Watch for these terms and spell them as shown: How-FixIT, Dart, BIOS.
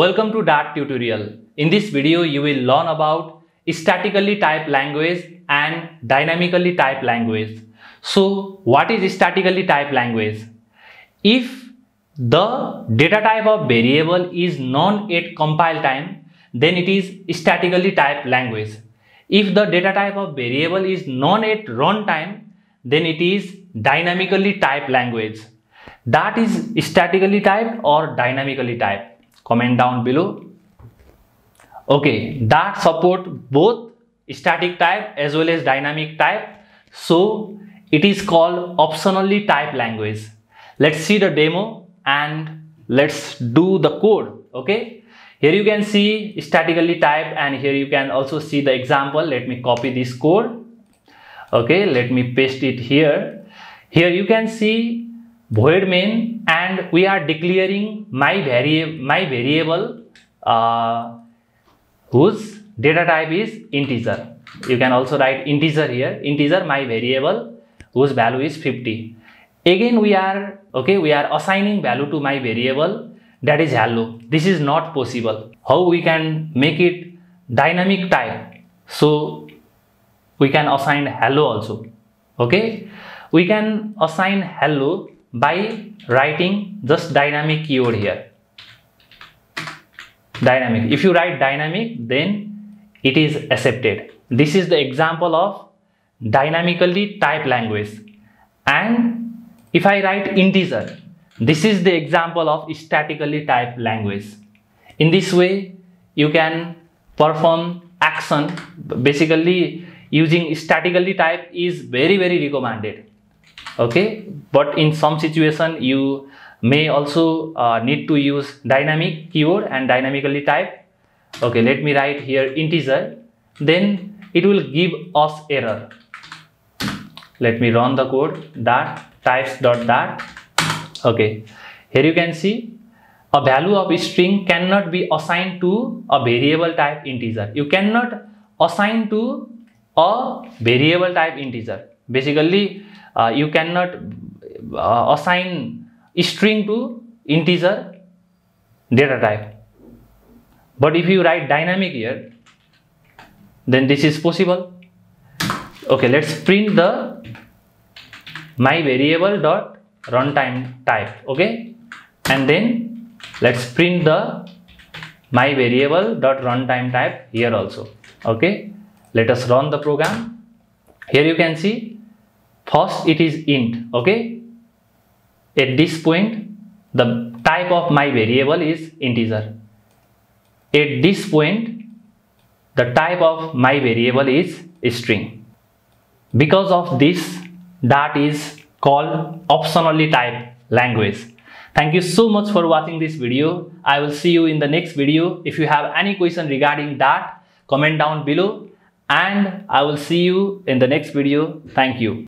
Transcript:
Welcome to Dart tutorial. In this video, you will learn about statically typed language and dynamically typed language. So, what is statically typed language? If the data type of variable is known at compile time, then it is statically typed language. If the data type of variable is known at runtime, then it is dynamically typed language. That is statically typed or dynamically typed. Comment down below. Okay, Dart support both static type as well as dynamic type. So it is called optionally typed language. Let's see the demo and let's do the code. Okay, here you can see statically typed and here you can also see the example. Let me copy this code. Okay, let me paste it here. Here you can see void main, and we are declaring my variable whose data type is integer. You can also write integer here, integer my variable whose value is 50. Again we are assigning value to my variable, that is hello. This is not possible. How we can make it dynamic type? So we can assign hello also. Okay, we can assign hello by writing just dynamic keyword here. Dynamic. If you write dynamic, then it is accepted. This is the example of dynamically typed language. And if I write integer, this is the example of statically typed language. In this way, you can perform action. Basically, using statically typed is very, very recommended. Okay, but in some situation you may also need to use dynamic keyword and dynamically type. Okay, let me write here integer, then it will give us error. Let me run the code, dart types dot dart. Okay, here you can see a value of a string cannot be assigned to a variable type integer. You cannot assign to a variable type integer. Basically, you cannot assign string to integer data type. But if you write dynamic here, then this is possible. Okay, let's print the my variable dot runtime type. Okay, and then let's print the my variable dot runtime type here also. Okay, let us run the program. Here you can see first it is int. Okay, at this point the type of my variable is integer. At this point the type of my variable is string. Because of this, Dart is called optionally typed language. Thank you so much for watching this video. I will see you in the next video. If you have any question regarding Dart, comment down below and I will see you in the next video. Thank you.